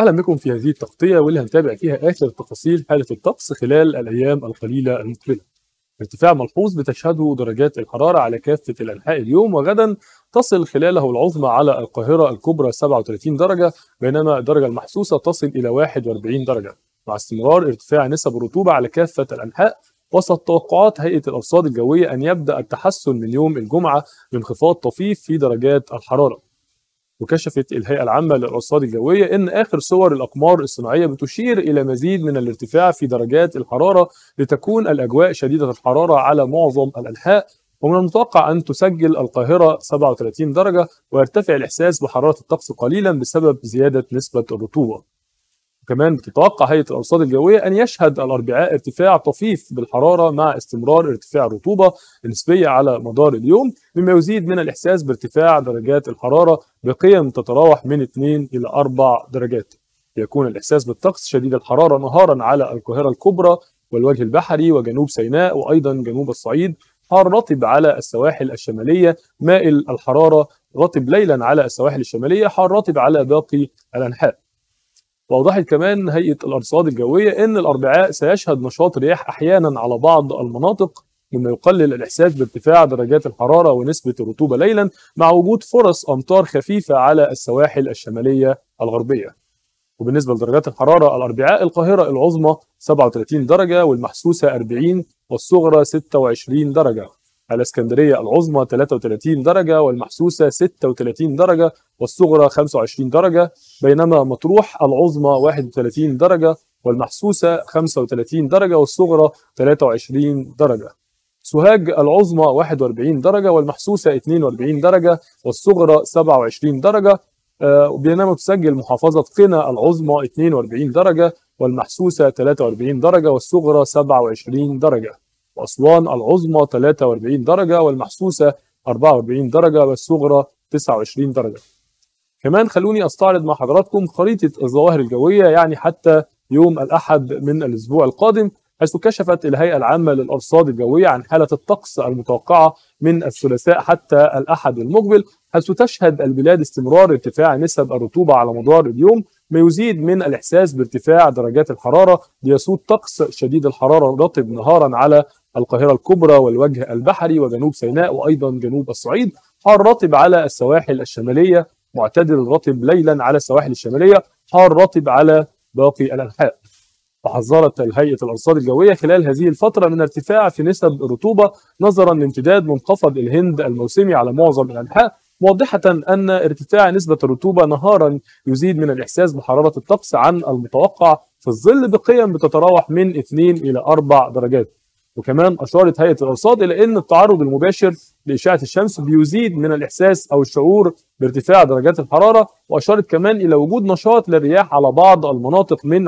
اهلا بكم في هذه التغطيه واللي هنتابع فيها اخر تفاصيل حاله الطقس خلال الايام القليله المقبله. ارتفاع ملحوظ بتشهده درجات الحراره على كافه الانحاء اليوم وغدا، تصل خلاله العظمى على القاهره الكبرى 37 درجه، بينما الدرجه المحسوسه تصل الى 41 درجه، مع استمرار ارتفاع نسب الرطوبه على كافه الانحاء، وسط توقعات هيئه الارصاد الجويه ان يبدا التحسن من يوم الجمعه بانخفاض طفيف في درجات الحراره. وكشفت الهيئة العامة للأرصاد الجوية إن آخر صور الأقمار الصناعية بتشير إلى مزيد من الارتفاع في درجات الحرارة، لتكون الأجواء شديدة الحرارة على معظم الأنحاء، ومن المتوقع أن تسجل القاهرة 37 درجة ويرتفع الإحساس بحرارة الطقس قليلا بسبب زيادة نسبة الرطوبة. وكمان بتتوقع هيئة الأرصاد الجوية أن يشهد الأربعاء ارتفاع طفيف بالحرارة مع استمرار ارتفاع الرطوبة النسبية على مدار اليوم، مما يزيد من الإحساس بارتفاع درجات الحرارة بقيم تتراوح من 2 إلى 4 درجات. يكون الإحساس بالطقس شديد الحرارة نهارا على القاهرة الكبرى والوجه البحري وجنوب سيناء وأيضا جنوب الصعيد، حار رطب على السواحل الشمالية، مائل الحرارة رطب ليلا على السواحل الشمالية، حار رطب على باقي الأنحاء. وأوضحت كمان هيئة الأرصاد الجوية إن الأربعاء سيشهد نشاط رياح أحيانا على بعض المناطق، مما يقلل الإحساس بارتفاع درجات الحرارة ونسبة الرطوبة ليلا، مع وجود فرص أمطار خفيفة على السواحل الشمالية الغربية. وبالنسبة لدرجات الحرارة الأربعاء، القاهرة العظمى 37 درجة والمحسوسة 40 والصغرى 26 درجة. الإسكندرية العظمى 33 درجة والمحسوسة 36 درجة والصغرى 25 درجة، بينما مطروح العظمى 31 درجة والمحسوسة 35 درجة والصغرى 23 درجة. سوهاج العظمى 41 درجة والمحسوسة 42 درجة والصغرى 27 درجة، بينما تسجل محافظة قنا العظمى 42 درجة والمحسوسة 43 درجة والصغرى 27 درجة. وأسوان العظمى 43 درجة والمحسوسة 44 درجة والصغرى 29 درجة. كمان خلوني أستعرض مع حضراتكم خريطة الظواهر الجوية يعني حتى يوم الأحد من الأسبوع القادم، حيث كشفت الهيئة العامة للأرصاد الجوية عن حالة الطقس المتوقعة من الثلاثاء حتى الأحد المقبل، حيث تشهد البلاد استمرار ارتفاع نسب الرطوبة على مدار اليوم، ما يزيد من الإحساس بارتفاع درجات الحرارة، ليسود طقس شديد الحرارة رطب نهارا على القاهرة الكبرى والوجه البحري وجنوب سيناء وأيضا جنوب الصعيد، حار رطب على السواحل الشمالية، معتدل رطب ليلا على السواحل الشمالية، حار رطب على باقي الأنحاء. وحذرت هيئة الأرصاد الجوية خلال هذه الفترة من ارتفاع في نسب الرطوبة نظرا لامتداد منخفض الهند الموسمي على معظم الأنحاء، موضحة أن ارتفاع نسبة الرطوبة نهارا يزيد من الإحساس بحرارة الطقس عن المتوقع في الظل بقيم بتتراوح من 2 إلى 4 درجات. وكمان أشارت هيئة الأرصاد إلى أن التعرض المباشر لإشعة الشمس بيزيد من الإحساس أو الشعور بارتفاع درجات الحرارة، وأشارت كمان إلى وجود نشاط للرياح على بعض المناطق من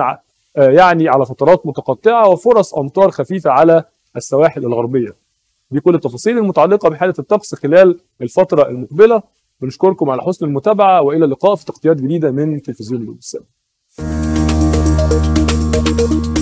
يعني على فترات متقطعة، وفرص أمطار خفيفة على السواحل الغربية. دي كل التفاصيل المتعلقة بحالة الطقس خلال الفترة المقبلة، بنشكركم على حسن المتابعة وإلى اللقاء في تغطيات جديدة من تلفزيون اليوم السابع.